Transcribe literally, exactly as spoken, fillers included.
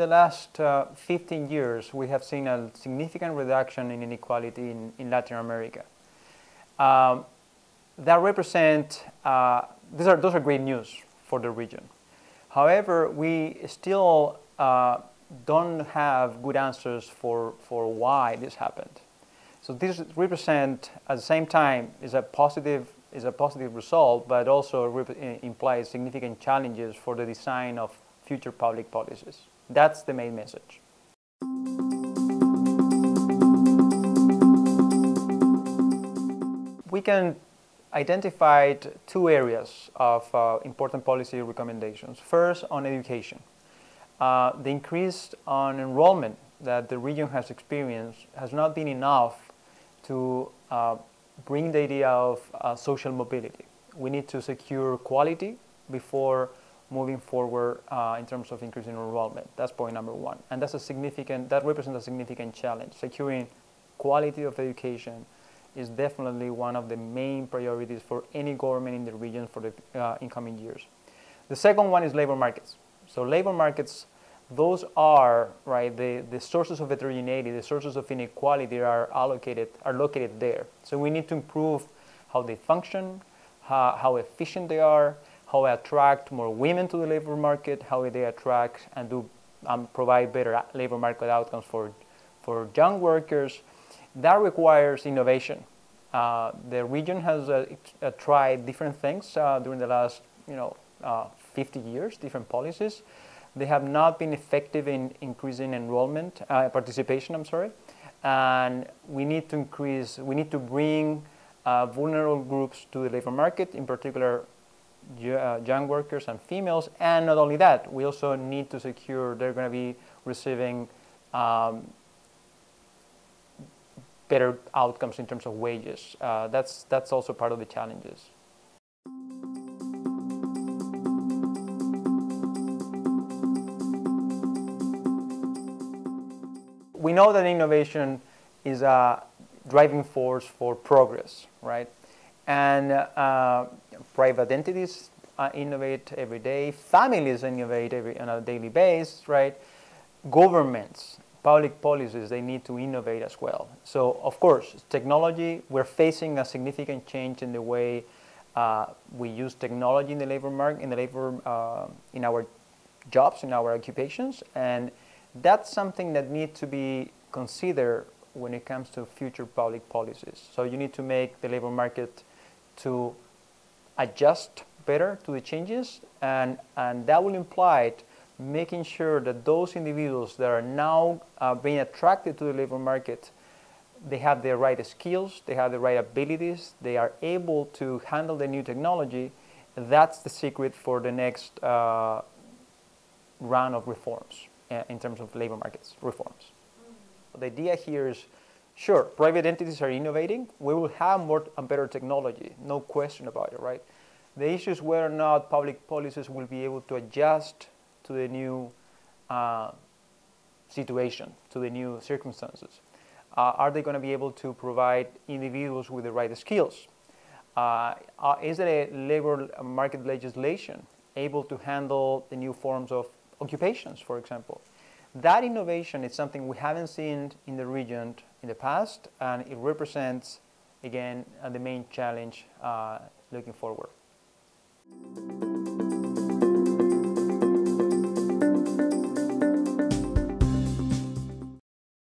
in the last uh, fifteen years, we have seen a significant reduction in inequality in, in Latin America. Um, that represent, uh, these are, those are great news for the region. However, we still uh, don't have good answers for, for why this happened. So this represent, at the same time, is a positive, is a positive result, but also implies significant challenges for the design of future public policies. That's the main message. We can identify two areas of uh, important policy recommendations. First, on education. Uh, the increase on enrollment that the region has experienced has not been enough to uh, bring the idea of uh, social mobility. We need to secure quality before moving forward uh, in terms of increasing enrollment. That's point number one. And that's a significant, that represents a significant challenge. Securing quality of education is definitely one of the main priorities for any government in the region for the uh, incoming years. The second one is labor markets. So labor markets, those are, right, the, the sources of heterogeneity, the sources of inequality are allocated, are located there. So we need to improve how they function, how, how efficient they are, how they attract more women to the labor market, how they attract and do um, provide better labor market outcomes for, for young workers. That requires innovation. Uh, the region has uh, uh, tried different things uh, during the last, you know, uh, fifty years, different policies. They have not been effective in increasing enrollment, uh, participation, I'm sorry. And we need to increase, we need to bring uh, vulnerable groups to the labor market, in particular uh, young workers and females. And not only that, we also need to secure they're going to be receiving um, better outcomes in terms of wages. Uh, that's, that's also part of the challenges. We know that innovation is a driving force for progress, right? And uh, private entities uh, innovate every day, families innovate every, on a daily basis, right? Governments, public policies, they need to innovate as well. So, of course, technology, we're facing a significant change in the way uh, we use technology in the labor market, in the labor, uh, in our jobs, in our occupations, and that's something that needs to be considered when it comes to future public policies. So you need to make the labor market to adjust better to the changes, and, and that will imply making sure that those individuals that are now uh, being attracted to the labor market, they have the right skills, they have the right abilities, they are able to handle the new technology. That's the secret for the next uh, round of reforms in terms of labor markets reforms. Mm-hmm. The idea here is, sure, private entities are innovating. We will have more and better technology, no question about it, right? The issue is whether or not public policies will be able to adjust to the new uh, situation, to the new circumstances. Uh, are they going to be able to provide individuals with the right skills? Uh, is the labor market legislation able to handle the new forms of occupations, for example? That innovation is something we haven't seen in the region in the past, and it represents, again, the main challenge uh, looking forward.